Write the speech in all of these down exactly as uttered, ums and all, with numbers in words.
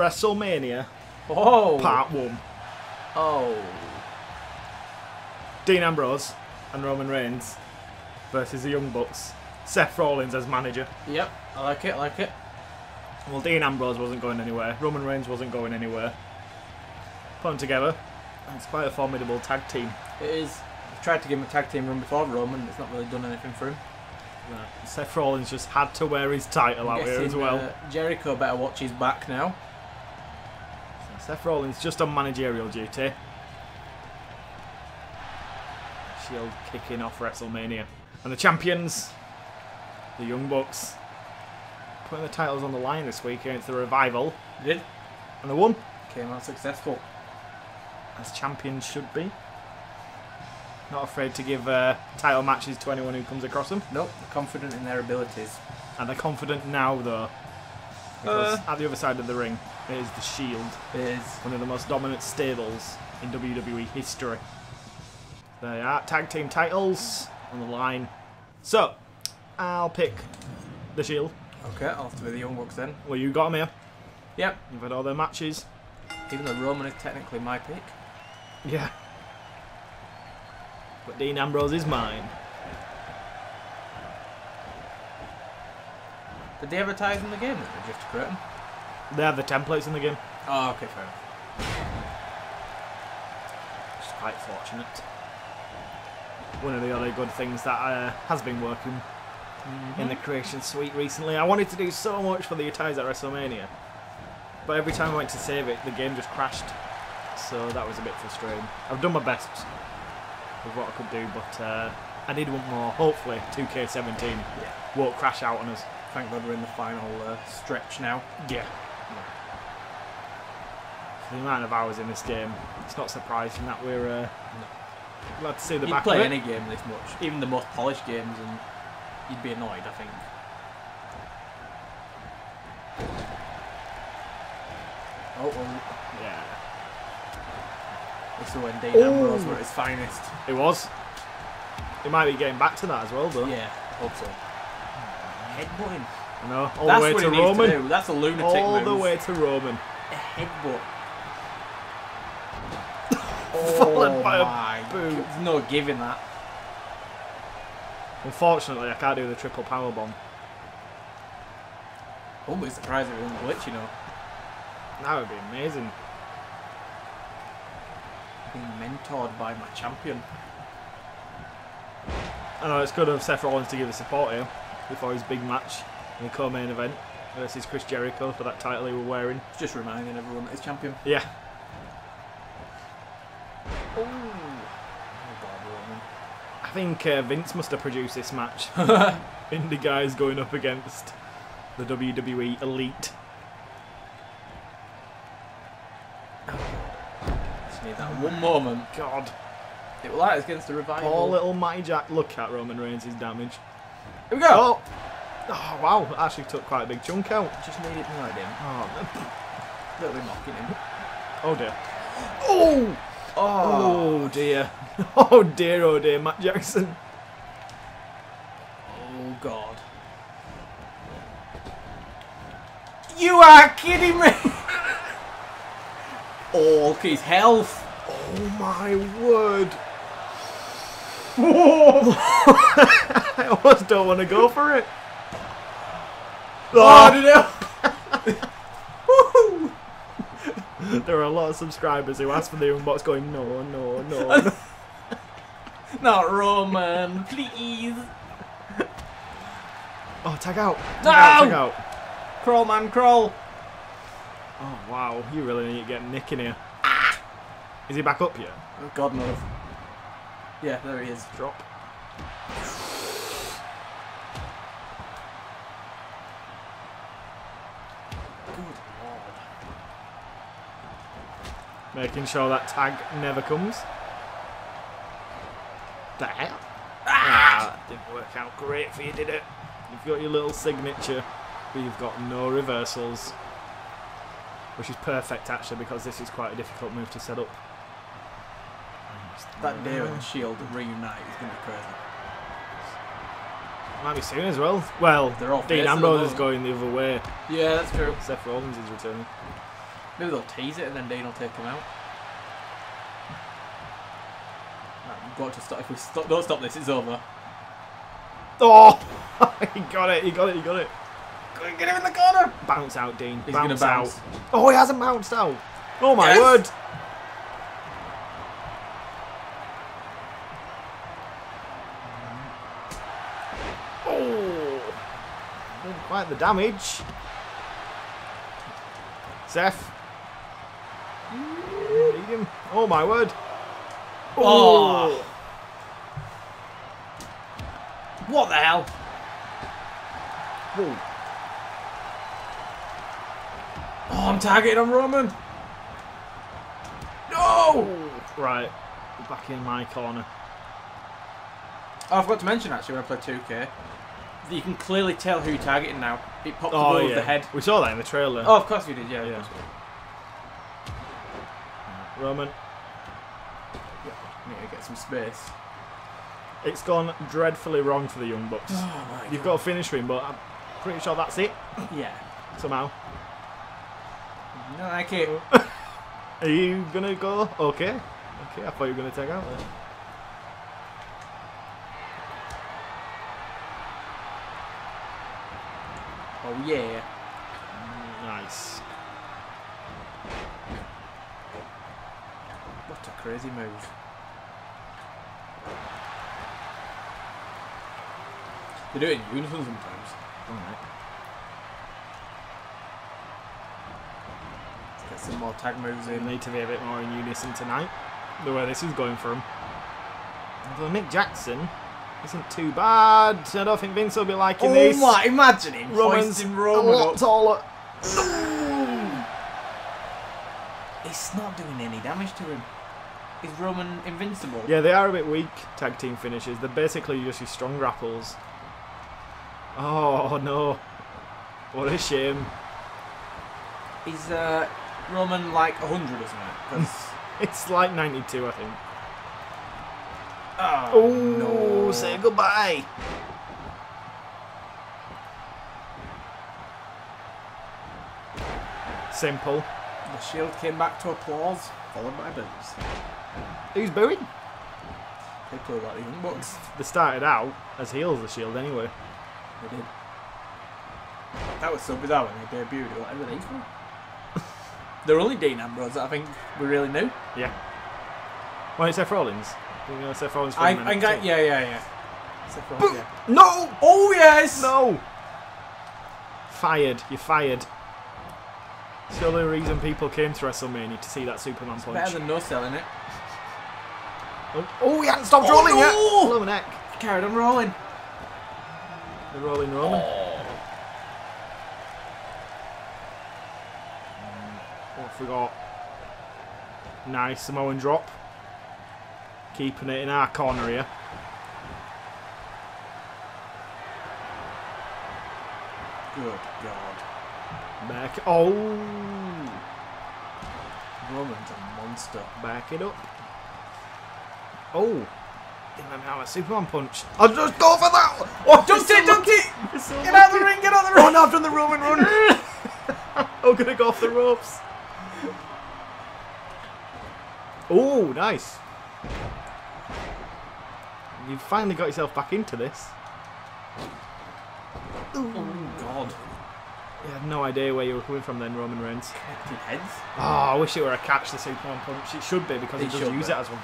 WrestleMania oh. Part one. Oh. Dean Ambrose and Roman Reigns versus the Young Bucks. Seth Rollins as manager. Yep, I like it, I like it. Well, Dean Ambrose wasn't going anywhere. Roman Reigns wasn't going anywhere. Put them together. It's quite a formidable tag team. It is. I've tried to give him a tag team run before, Roman. It's not really done anything for him. No. Seth Rollins just had to wear his title I'm out guessing, here as well. Uh, Jericho better watch his back now. So Seth Rollins just on managerial duty. Shield kicking off WrestleMania. And the champions, the Young Bucks, putting the titles on the line this week against the Revival. They did. And they won. Came out successful. As champions should be. Not afraid to give uh, title matches to anyone who comes across them. Nope, they're confident in their abilities. And they're confident now, though. Because uh, at the other side of the ring, it is the Shield. It is. One of the most dominant stables in W W E history. They are tag team titles on the line. So, I'll pick the Shield. Okay, I'll have to be the Young Bucks then. Well, you got them here. Yep. You've had all their matches. Even though Roman is technically my pick. Yeah. But Dean Ambrose is mine. Did they advertise in the game that they just create them? They have the templates in the game. Oh, okay, fair enough. It's quite fortunate. One of the other good things that uh, has been working mm-hmm. in the creation suite recently. I wanted to do so much for the Utahs at WrestleMania. But every time I went to save it, the game just crashed. So that was a bit frustrating. I've done my best with what I could do, but uh, I need one more. Hopefully, two K seventeen yeah. won't crash out on us. Thank God we're in the final uh, stretch now. Yeah. yeah. The amount of hours in this game, it's not surprising that we're uh, no. glad to see the you'd back play of it. Any game this much, even the most polished games, and you'd be annoyed, I think. Oh, well. Yeah. This is when Dean Ambrose were at his finest. It was. He might be getting back to that as well, though. Yeah, hope so. Headbutting. No, all That's the way what to Roman. To That's a lunatic all move. All the way to Roman. A headbutt. oh Followed by my a boot. There's no giving that. Unfortunately, I can't do the triple powerbomb. Wouldn't be surprised if it wouldn't glitch, you know. That would be amazing. Being mentored by my champion. I know, it's good of Seth Rollins to give the support here before his big match in the co-main event versus Chris Jericho for that title he was wearing. Just reminding everyone that he's champion. Yeah. Ooh. I think uh, Vince must have produced this match. Indie guys going up against the W W E Elite. Need that one moment. God. It will light against the Revival. Poor little Matty Jack. Look at Roman Reigns, his damage. Here we go. Oh, oh wow. That actually took quite a big chunk out. Just needed to him. Oh, a little bit mocking him. Oh dear. Oh! Oh, oh dear. Oh dear, oh dear, Matt Jackson. Oh God. You are kidding me! Oh, look at his health. Oh my word. Whoa. I almost don't want to go for it. Oh, no. There are a lot of subscribers who ask for the inbox going, no, no, no. no. Not Roman, please. Oh, tag out. No! Tag out, tag out. Crawl, man, crawl. Oh wow, you really need to get Nick in here. Ah! Is he back up yet? Oh, God knows. Yeah, there he is. Drop. Good Lord. Making sure that tag never comes. The hell? Ah! Ah, that didn't work out great for you, did it? You've got your little signature, but you've got no reversals. Which is perfect actually because this is quite a difficult move to set up. That day when Shield reunite is going to be crazy. Might be soon as well. Well, Dean Ambrose is going the other way. Yeah, that's true. Seth Rollins is returning. Maybe they'll tease it and then Dean will take him out. Right, we've got to stop. If we stop, don't stop this, it's over. Oh! He got it, he got it, he got it. Get him in the corner! Bounce out, Dean. He's bounce, bounce out. Oh, he hasn't bounced out. Oh, my yes. word. Oh. Didn't quite the damage. Seth. Eat him. Oh, my word. Oh. What the hell? Whoa. Oh, I'm targeted on Roman. No! Right, back in my corner. Oh, I forgot to mention actually when I played two K, you can clearly tell who you're targeting now. It popped oh, above yeah. the head. We saw that in the trailer. Oh, of course we did, yeah. yeah. We Roman. Yeah, I need to get some space. It's gone dreadfully wrong for the Young Bucks. Oh, You've God. got to finish him, but I'm pretty sure that's it. Yeah. Somehow. No, I can't. Are you going to go? Okay. Okay, I thought you were going to take out there. Oh, yeah. Nice. What a crazy move. They do it in unison sometimes. All right. Some more tag moves in. Need to be a bit more in unison tonight. The way this is going from. Although Nick Jackson isn't too bad. I don't think Vince will be liking oh this. Oh my! Imagine him hoisting Roman a lot up. Taller. No. It's not doing any damage to him. Is Roman invincible? Yeah, they are a bit weak tag team finishes. They're basically just your strong grapples. Oh no! What a shame. He's uh. Roman like a hundred, isn't it? It's like ninety-two, I think. Oh, Ooh, no. Say goodbye. Simple. The Shield came back to applause, followed by boos. Who's booing? People like the Young Bucks. They started out as heels, the Shield, anyway. They did. That was so bizarre when they debuted, or whatever they were. They're only Dean Ambrose that I think we really knew. Yeah. Well, it's Seth Rollins. You know Seth Rollins for I, a I got, yeah, yeah, yeah. Seth Rollins, yeah. No! Oh, yes! No! Fired. You're fired. It's the only reason people came to WrestleMania to see that Superman it's punch. Better than no selling it. Oh, oh he hadn't stopped oh, rolling no! yet! Blow my neck. He carried on rolling. They're rolling, rolling. Oh. We got nice Samoan drop, keeping it in our corner here. Good God! Back oh, Roman's a monster. Back it up. Oh, give them now a Superman punch. I'll just go for that. Oh, just it, just it. So get out of the ring, get out of the ring. Run after the Roman, run. I'm gonna go off the ropes. Oh, nice. You've finally got yourself back into this. Ooh. Oh, God. You had no idea where you were coming from then, Roman Reigns. Connected heads? Oh, I wish it were a catch, the Superman punch. It should be, because it he does use be. it as one.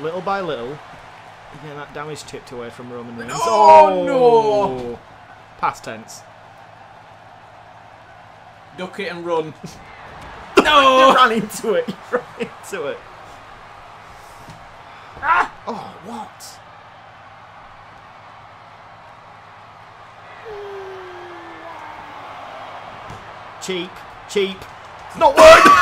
Ooh. Little by little, again, that damage tipped away from Roman Reigns. Oh, oh no! Past tense. Duck it and run. No! You ran into it. You ran into it. Ah! Oh, what? Cheap. Cheap. It's not working!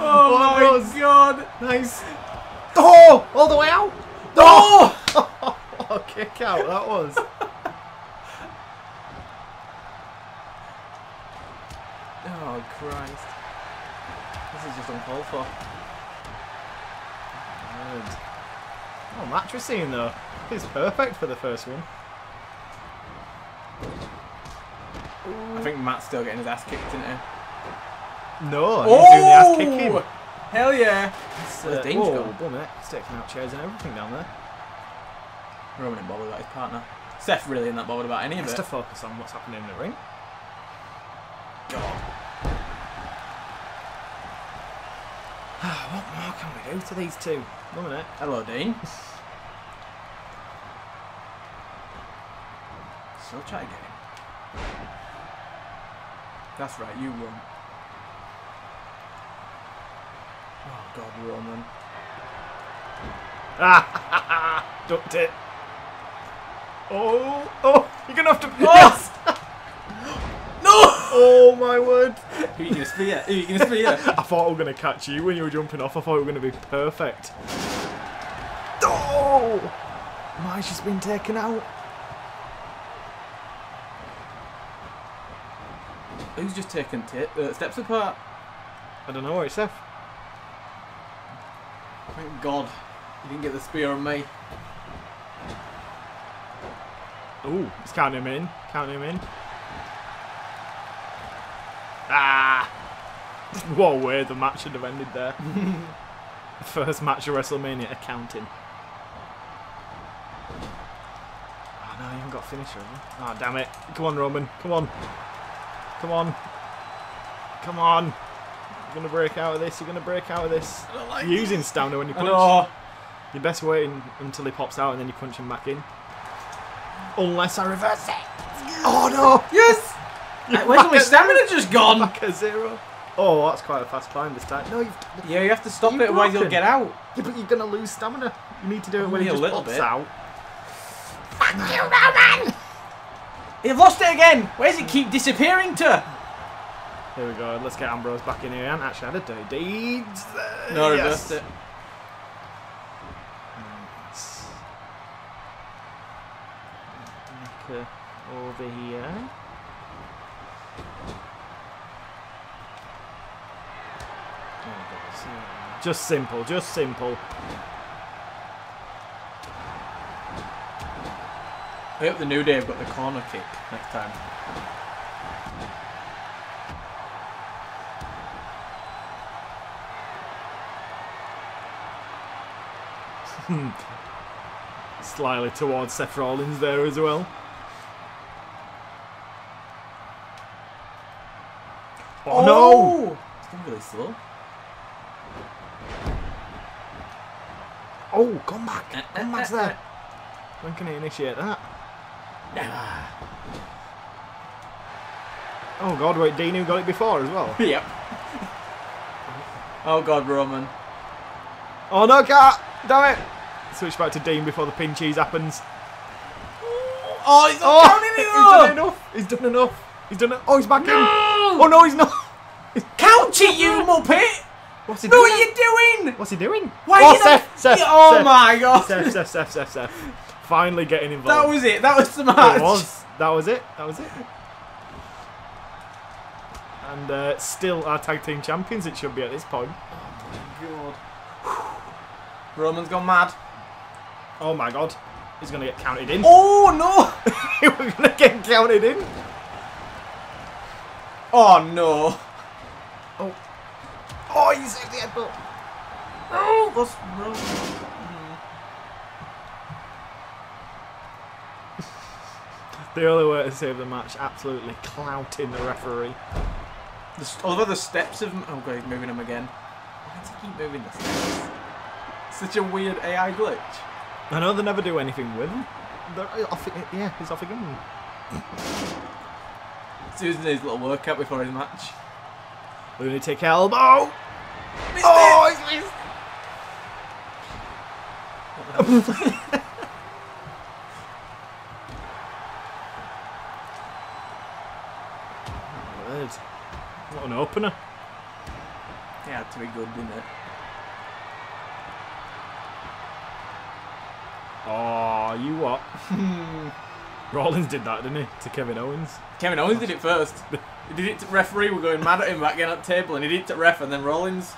oh, oh my God. God. Nice. Oh! All the way out? Oh! oh kick out, that was. Oh Christ! This is just uncalled for. Oh, mattress scene though. It's perfect for the first one. Ooh. I think Matt's still getting his ass kicked, isn't he? No, he's oh! doing the ass kicking. Hell yeah! That's uh, dangerous. Oh, bum it. He's taking out chairs and everything down there. Roman ain't bothered about his partner. Seth really isn't that bothered about any of it. Just to focus on what's happening in the ring. God. What more can we do to these two? One minute. Hello, Dean. Still trying to get him. That's right, you won. Oh God, Roman. Ah! Ducked it. Oh! Oh! You're gonna have to pass. No! Oh my word! Who are you gonna spear? Who are you gonna spear? I thought I was gonna catch you when you were jumping off. I thought we were gonna be perfect. Oh! My, she's been taken out. Who's just taken t uh, steps apart? I don't know, it's Seth. Thank God, you didn't get the spear on me. Ooh, it's counting him in, counting him in. Ah! What a way the match should have ended there. First match of WrestleMania, a counting. Oh no, you haven't got a finisher, have you? Oh damn it. Come on, Roman, come on. Come on. Come on. You're going to break out of this. You're going to break out of this. I don't like You're using stamina when you punch. Oh. You're best waiting until he pops out and then you punch him back in. Unless I reverse it. Oh, no. Yes. You're Where's all my stamina zero. just gone? Back at zero. Oh, that's quite a fast climb this time. No, you've, Yeah, you have to stop it or you'll get out. Yeah, but you're going to lose stamina. You need to do it when he just pops bit. out. Fuck you, Roman. They've lost it again! Where does it keep disappearing to? Here we go, let's get Ambrose back in here. I haven't actually had a day. Deeds! Uh, no, yes. reversed it. Nick uh, over here. Just simple, just simple. I hope the New Day have got the corner kick next time. Slyly towards Seth Rollins there as well. Oh, oh no! It's going really slow. Oh, come back! Uh, come back uh, uh, there! When can he initiate that? Oh God, wait, Dean who got it before as well. Yep. Oh God, Roman. Oh no, cat! Damn it! Switch back to Dean before the pin cheese happens. Oh, he's not oh, counting enough! He's done enough. He's done enough. He's done it. Oh, he's back no. in. Oh no, he's not. Count it, you muppet! What's he doing? What are you doing? What's he doing? Why oh, are you Seth, not... Seth, oh Seth, my God! Seth, Seth, Seth, Seth, Seth. Finally getting involved. That was it. That was the match. It was. That was it. That was it. And uh, still our tag team champions, it should be at this point. Oh my God. Roman's gone mad. Oh my God. He's going to get counted in. Oh no. He was going to get counted in. Oh no. Oh. Oh, you saved the headbutt. Oh, that's Roman. The only way to save the match, absolutely clouting the referee. Although the steps of... Oh God, he's moving them again. Why does he keep moving the steps? Such a weird A I glitch. I know they never do anything with him. They're off, yeah, he's off again. Susan his little workout before his match. Lunatic elbow! Missed oh, it. he's missed! What the hell? What an opener. Yeah, it had to be good, didn't it? Oh, you what? Rollins did that, didn't he? To Kevin Owens. Kevin Owens did it first. He did it to referee, we're going mad at him back in at the table, and he did it to ref, and then Rollins.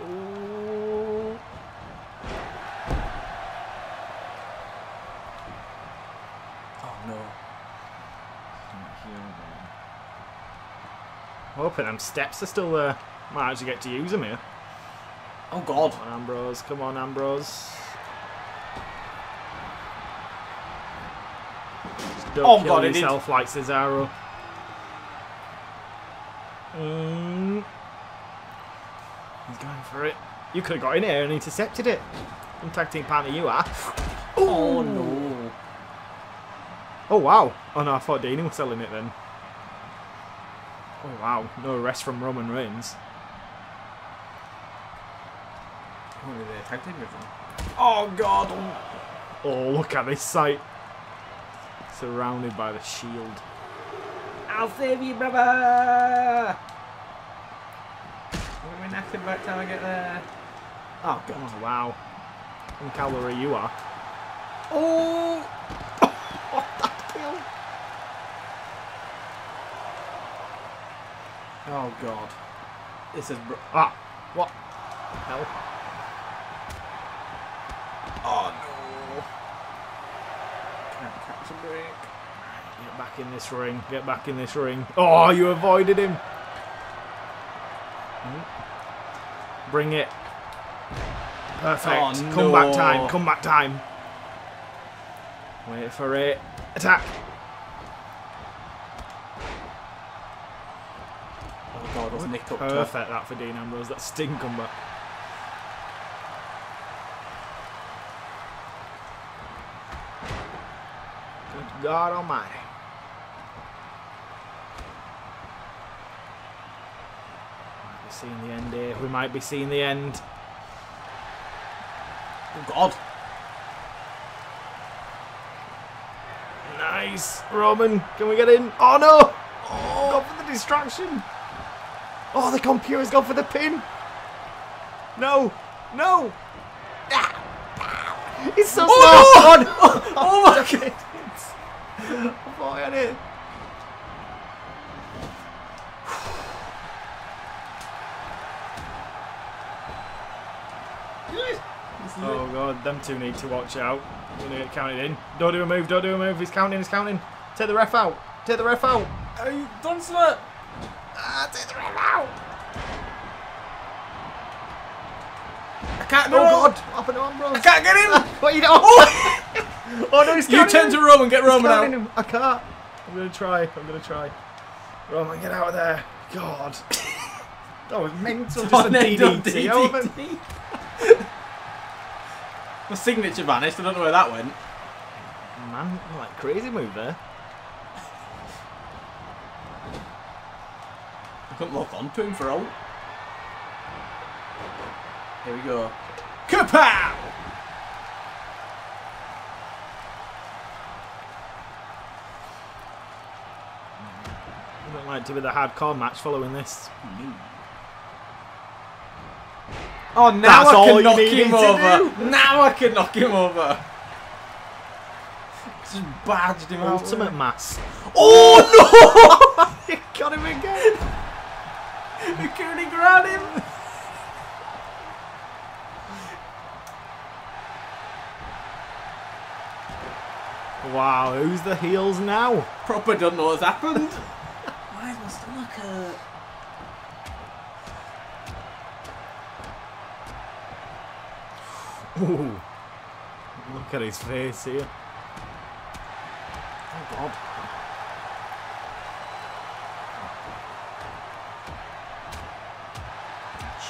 Ooh. No. Not here, man. Hoping them steps are still there. Might actually get to use them here. Oh, God. Come on, Ambrose. Come on, Ambrose. Just don't oh, kill God, yourself like Cesaro. Mm. He's going for it. You could have got in here and intercepted it. I'm tag team partner, you are. Oh, oh, no. Oh, wow. Oh, no, I thought Dean was selling it then. Oh, wow. No rest from Roman Reigns. Oh, God. Oh, look at this sight. Surrounded by the Shield. I'll save you, brother. We're going to knock him back till I get there. Oh, God. Oh, wow. And calorie you are. Oh! What that kill? Oh, God. This is... Br ah! What? Hell. Break. Get back in this ring. Get back in this ring. Oh, you avoided him. Bring it. Perfect. Oh, no. Come back time. Come back time. Wait for it. Attack. Oh, God. That's nicked up. Perfect that for Dean Ambrose. That's Stingcumber. God almighty. We might be seeing the end here. We might be seeing the end. Oh, God. Nice. Roman, can we get in? Oh, no. Oh, go for the distraction. Oh, the computer's gone for the pin. No. No. Ah. It's so slow. Oh, no. Oh, oh, my God. I thought I had it. Oh, God, them two need to watch out. They're going to get counted in. Don't do a move, don't do a move. He's counting, he's counting. Take the ref out. Take the ref out. Are you done, slut? Ah, take the ref out. I can't go. Oh, God. What happened to Ambrose? I can't get in. What are you doing? Oh. Oh no, he's You turn him. to Roman, get Roman out. Him. I can't. I'm going to try. I'm going to try. Roman, get out of there. God. Oh, it's mental. Just a D D T. D D T. My signature vanished. I don't know where that went. Man, like crazy move there. I couldn't lock on to him for all. Here we go. Kapow! To be the hardcore match following this. Mm. Oh, now I can knock him over. Now I can knock him over. Just barged him out. Ultimate mass. Oh no! You got him again. You couldn't grab him. Wow, who's the heels now? Proper don't know what's happened. Stomach. Ooh. Look at his face here. Oh, God.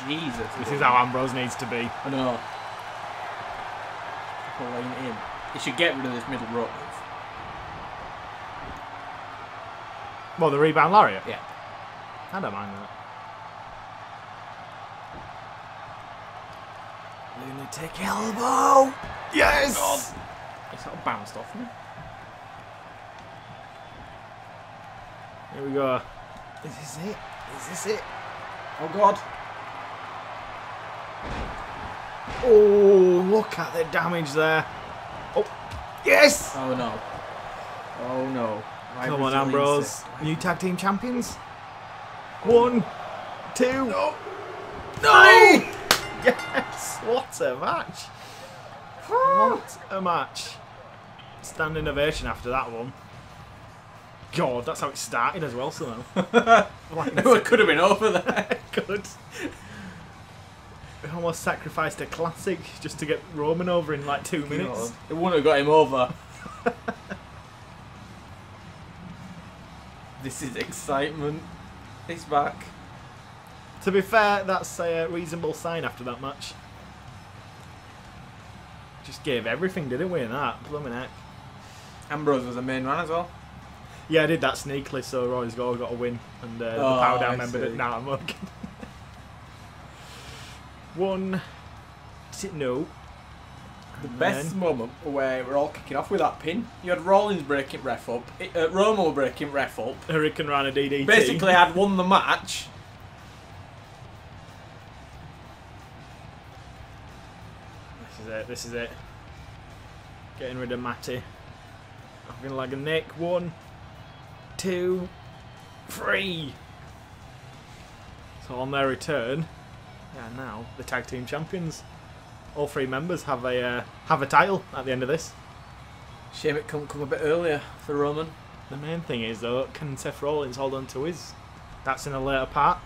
Jesus. This is how Ambrose needs to be. I know. Pulling in. He should get rid of this middle rope. Well, the rebound lariat? Yeah. I don't mind that. Lunatic elbow! Yes! God. It's all bounced off me. Here we go. Is this it? Is this it? Oh, God. Oh, look at the damage there. Oh, yes! Oh, no. Oh, no. Come on, Ambrose. New tag team champions. One, two. No! No! Yes! What a match. What a match. standing ovation after that one. God, that's how it started as well, somehow. Like, no, it could have been over there. Good. We almost sacrificed a classic just to get Roman over in like two minutes. God. It wouldn't have got him over. This is excitement. He's back. To be fair, that's a reasonable sign after that match. Just gave everything, didn't we, in that? Blooming heck. Ambrose was the main man as well. Yeah, I did that sneakily, so Roy's goal got a win. And uh, oh, the power down member did. Nah, I'm okay. One. No. The and best then. moment where we're all kicking off with that pin. You had Rollins breaking ref up. It, uh, Romo breaking ref up. Hurricane Rana D D T. Basically had won the match. This is it. This is it. Getting rid of Matty. I'm gonna lag a Nick. One, two, three. So on their return, yeah, now the tag team champions. All three members have a uh, have a title at the end of this. Shame it couldn't come a bit earlier for Roman. The main thing is though, can Seth Rollins hold on to his? That's in a later part.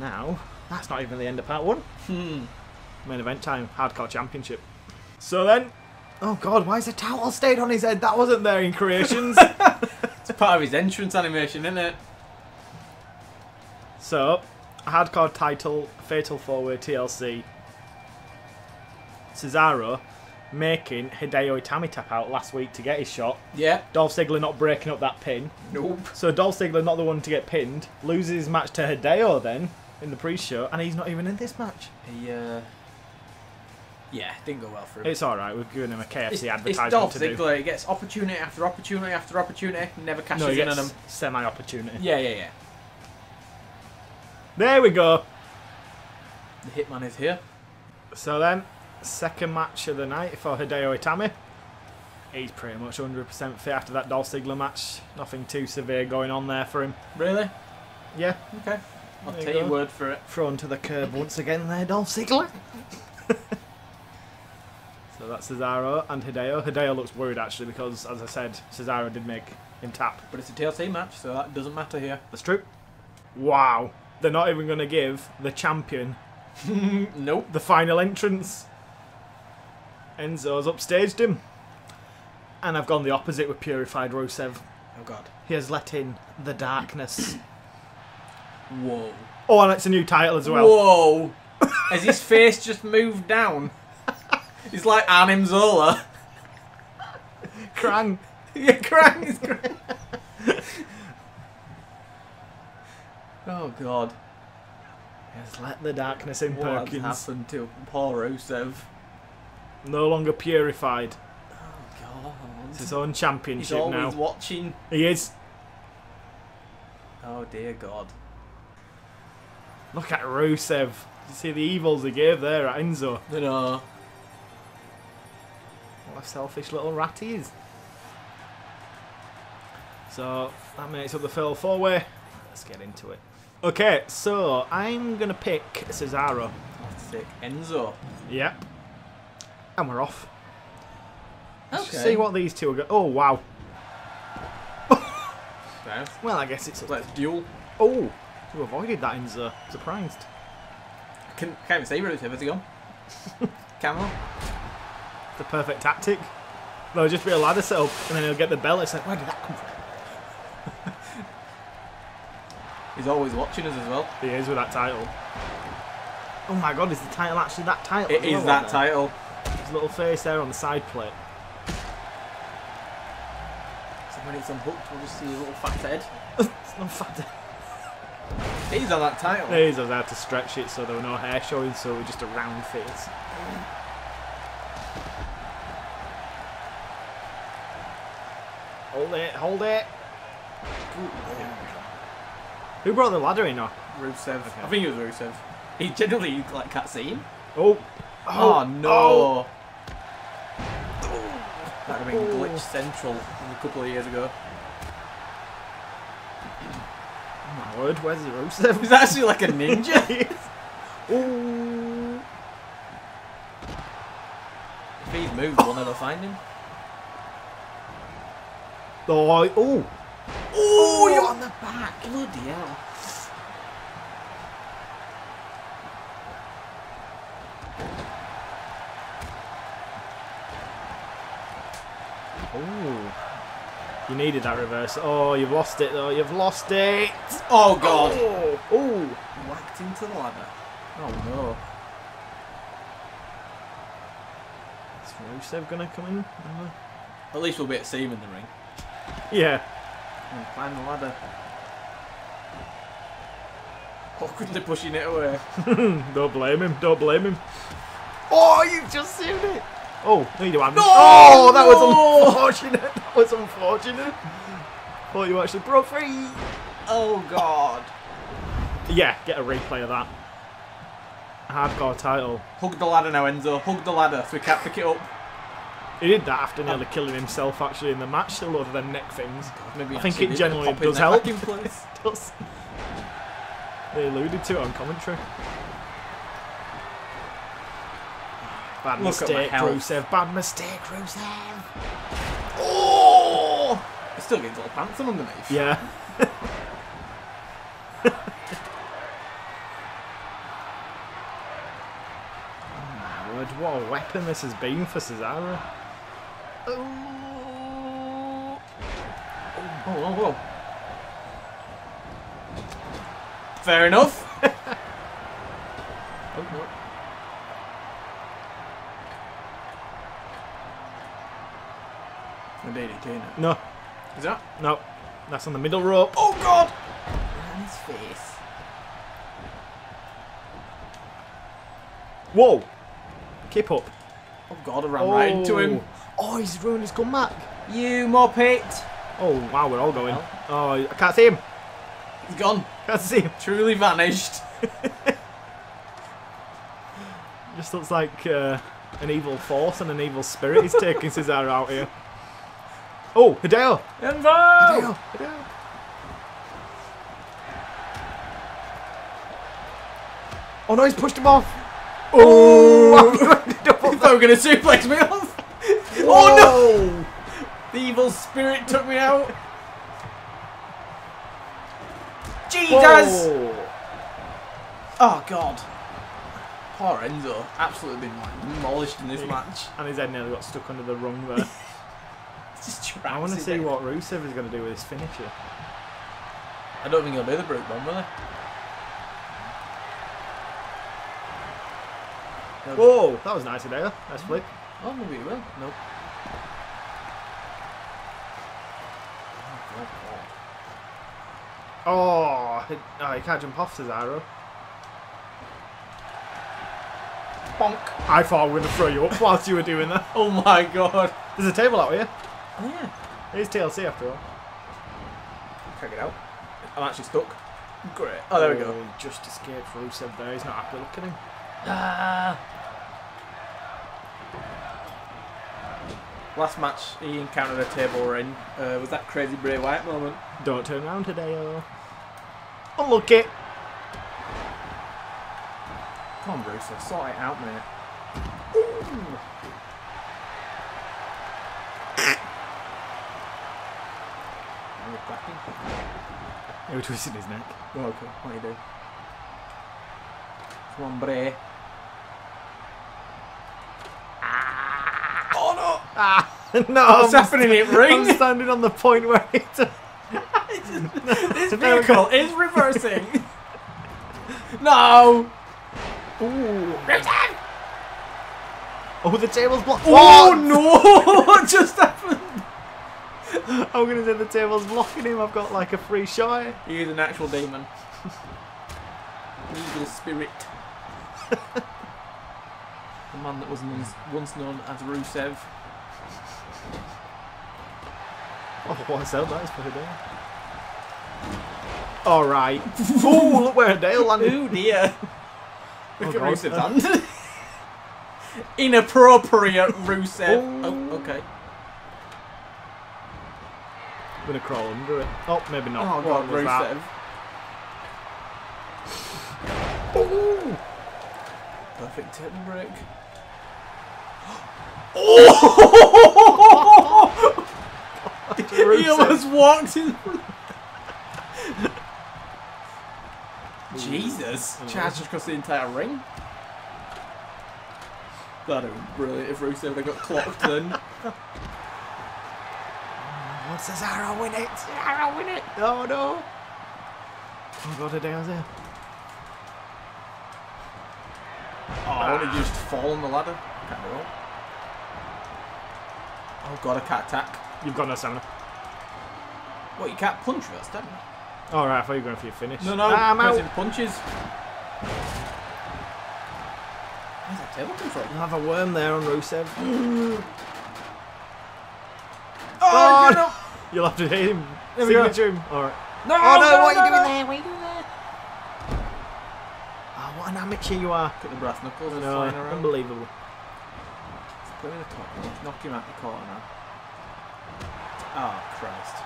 Now that's not even the end of part one. Hmm. Main event time, hardcore championship. So then, oh god, why is the towel stayed on his head? That wasn't there in creations. It's part of his entrance animation, isn't it? So, hardcore title, fatal four-way T L C. Cesaro making Hideo Itami tap out last week to get his shot. Yeah. Dolph Ziggler not breaking up that pin. Nope. So Dolph Ziggler not the one to get pinned. Loses his match to Hideo then in the pre-show, and he's not even in this match. He, uh... Yeah, didn't go well for him. It's alright, we're giving him a K F C it's, advertisement it's Dolph to Ziggler. do. He gets opportunity after opportunity after opportunity, never cashes no, he gets in on them. Semi-opportunity. Yeah, yeah, yeah. There we go. The Hitman is here. So then, second match of the night for Hideo Itami. He's pretty much one hundred percent fit after that Dolph Ziggler match. Nothing too severe going on there for him. Really? Yeah. Okay. I'll there take you your word for it. Thrown to the curb once again there, Dolph Ziggler. So that's Cesaro and Hideo. Hideo looks worried actually because, as I said, Cesaro did make him tap. But it's a T L C match, so that doesn't matter here. That's true. Wow. They're not even going to give the champion nope. the final entrance. Enzo's upstaged him. And I've gone the opposite with Purified Rusev. Oh, God. He has let in the darkness. Whoa. Oh, and it's a new title as well. Whoa. Has his face just moved down? He's like Arnim Zola. Krang. Yeah, Krang is Krang. Oh, God. Yes, let the darkness in, what Perkins. What happened to Paul Rusev? No longer purified. Oh, God. It's his own championship now. He's always now. watching. He is. Oh, dear God. Look at Rusev. You see the evils he gave there at Enzo. I know. What a selfish little rat he is. So that makes up the fatal four-way. Let's get into it. Okay, so I'm gonna pick Cesaro. Let's take Enzo. Yep. And we're off. Okay. Let's see what these two are going. Oh wow. Well, I guess it's a let's duel. Oh, you avoided that, Enzo. Surprised. I can, can't even say Rusev. Has he gone? Camel. The perfect tactic. No, just be a ladder set up and then he'll get the belt. It's like, where did that come from? He's always watching us as well. He is with that title. Oh my god, is the title actually that title? It is that title. His little face there on the side plate. So when it's unhooked, we'll just see his little fat head. It's not fat head. He's on that title. It is. I was had to stretch it so there were no hair showing, so it was just a round face. Hold it, hold it. Who brought the ladder in now? Rusev. Okay. I think it was Rusev. He generally like can't see him. Oh. Oh, oh no. Oh. That would have been oh. Glitch Central a couple of years ago. Oh my word, where's the Rusev? He's actually like a ninja. Oh. If he's moved, we'll never find him. Oh, oh, oh, oh you're on the back. Bloody hell. Oh, you needed that reverse. Oh, you've lost it though. You've lost it. Oh, God. Oh, oh. Whacked into the ladder. Oh, no. Is Rusev going to come in? Uh, at least we'll be at same in the ring. Yeah. And climb the ladder. Awkwardly pushing it away. Don't blame him. Don't blame him. Oh, you've just seen it. Oh, no, you do haven't. No, oh, that no. was unfortunate. That was unfortunate. Oh, you actually broke free. Oh, God. Yeah, get a replay of that. Hardcore title. Hug the ladder now, Enzo. Hug the ladder so we can't pick it up. He did that after nearly um, killing himself actually in the match, still over the neck things. Maybe I think it generally does help. In place. It does. They alluded to it on commentary. Bad Look mistake, Rusev. Bad mistake, Rusev. Oh! It still gets little pants on underneath. Yeah. What a weapon this has been for Cesaro. Oh, oh, oh, oh. Fair enough. Oh, no. No D D T now. No. Is that? No. That's on the middle rope. Oh, God! On his face. Whoa! Kip up. Oh, God, I ran oh. right into him. Oh, he's ruined his comeback. You muppet. Oh, wow, we're all going. Well. Oh, I can't see him. He's gone. Can't see him. Truly vanished. Just looks like uh, an evil force and an evil spirit is taking Cesaro out here. Oh, Hideo. Enzo. Hideo. Hideo. Oh, no, he's pushed him off. Oh. They were going to suplex me off. Whoa. Oh no! The evil spirit took me out. Jesus! Whoa. Oh God! Poor Enzo, absolutely been like demolished in this match. And his head nearly got stuck under the rung there. It's just I want to see head. what Rusev is going to do with his finisher. I don't think he'll do the brute bomb, will he? Whoa, that was nice there. Nice flip. Oh, maybe it will. Nope. Oh, he, oh, he can't jump off Cesaro. Bonk. I thought I would have thrown you up whilst you were doing that. Oh my God. There's a table out here. Yeah. It is T L C after all. Check it out. I'm actually stuck. Great. Oh, there oh, we go. Just escaped from Rusev there. He's not happy. Look at him. Ah. Last match he encountered a table ring. Uh, was that crazy Bray Wyatt moment? Don't turn around today, oh. Unlucky. Come on, Bruce, sort it out, mate. Ooh. Are you cracking? He was twisting his neck. Oh, okay. What are you doing? Come on, Bray. Oh no! Ah, no, what's I'm happening? It rings. I'm standing on the point where it. This vehicle is reversing. No. Ooh. Oh, the table's blocked. Oh no! What just happened? I'm gonna say the table's blocking him. I've got like a free shot. He's an actual demon. Evil spirit. The man that was once known as Rusev. Oh, what a sell that is for Hideo. Alright. Oh, look where Hideo landed. Oh dear. Look oh, at Rusev's hand. Inappropriate Rusev. Oh, okay. I'm going to crawl under it. Oh, maybe not. Oh, God, Rusev. That? Ooh. Perfect tip and break. Oh! He He almost walked in. Jesus. Charged across the entire ring. That'd be brilliant if Rusev had got clocked then. Would Cesaro win it? Cesaro win it? Oh no. Oh god, the day I was there. Oh, I want to just fall on the ladder. Can't roll. Oh god, I can't attack. You've got no stamina. What, you can't punch first, don't you? Alright, oh, I thought you were going for your finish. No, no, nah, I'm out. Punches. Where's that table come from? I have a worm there on Rusev. oh, oh no! You'll have to hit him. There we go. Him. All right. No, oh, no, no, what no, are you no, doing no. there? What are you doing there? Oh, what an amateur you are. Cut the brass knuckles no, flying around. Unbelievable. Let's put him in the top. Knock him out the corner now. Oh, Christ.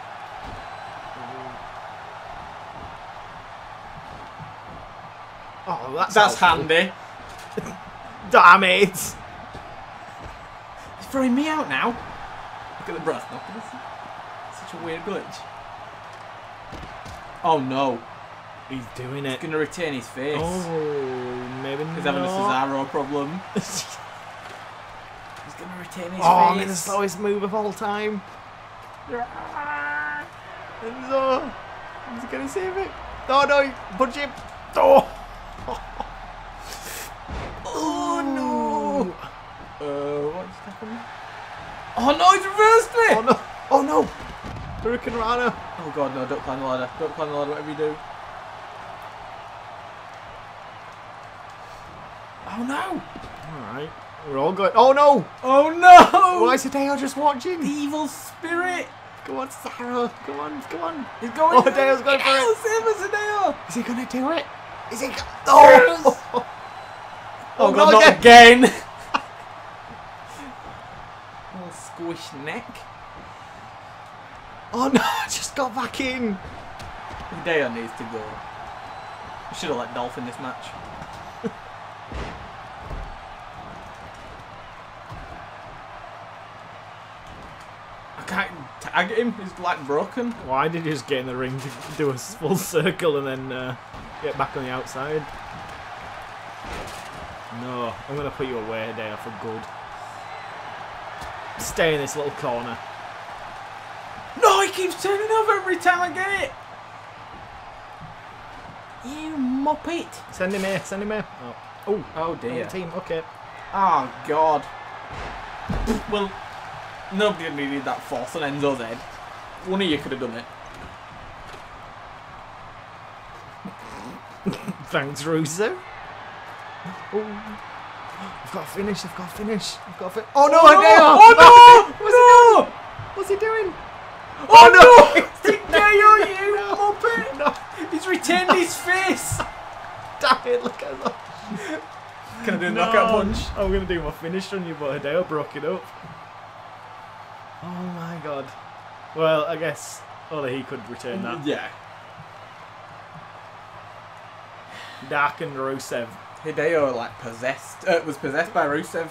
Oh, that's, that's handy. Damn it! He's throwing me out now. Look at the breath knuckles. Such a weird glitch. Oh no. He's doing it. He's going to retain his face. Oh, maybe not. He's having a Cesaro problem. He's going to retain his oh, face. Oh, he's the slowest move of all time. Enzo. He's going to save it. Oh no, punch him. Oh. Uh, what's happening? Oh no, he's reversed me! Oh no! Oh no! Hurricane Rana! Oh god, no, don't climb the ladder. Don't climb the ladder, whatever you do. Oh no! Alright, we're all good. Oh no! Oh no! Why is Hideo just watching? The evil spirit! Come on, Sarah! Come on, come on! He's going! Oh, Hideo's going for it! Save us, Hideo! Is he gonna do it? Is he gonna. Oh! Oh, oh. oh, oh god, no, not again! again. Squish neck. Oh no, I just got back in. Hideo needs to go. I should have let Dolph in this match. I can't tag him, he's like broken. Why did he just get in the ring to do a full circle and then uh, get back on the outside? No, I'm going to put you away, Hideo, for good. Stay in this little corner. No, he keeps turning over every time I get it. You muppet. Send him here, send him here. Oh, oh, oh dear. Team, okay. Oh, God. Well, nobody needed that force on Enzo's head. One of you could have done it. Thanks, Rusev. Oh. I've got to finish, I've got to finish, I've got to finish. Oh no, oh, Hideo! Oh no! What's, no! He What's he doing? Oh no! Hideo, you muppet! No. He's retained no. his face! Damn it, look at that. Can I do a no. knockout punch? I'm going to do my finish on you, but Hideo broke it up. Oh my god. Well, I guess only he could retain that. Yeah. Dark and Rusev. Hideo like possessed, uh, was possessed by Rusev.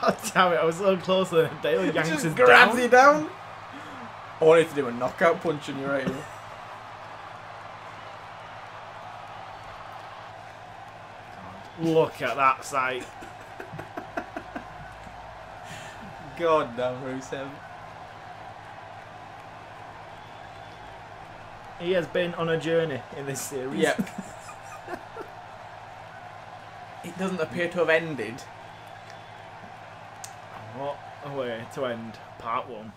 God damn it, I was so close and Hideo yanks his down. Just grabs you down. I wanted to do a knockout punch on you right here. Look at that sight. God damn Rusev. He has been on a journey in this series. Yep. It doesn't appear to have ended. What a way to end part one.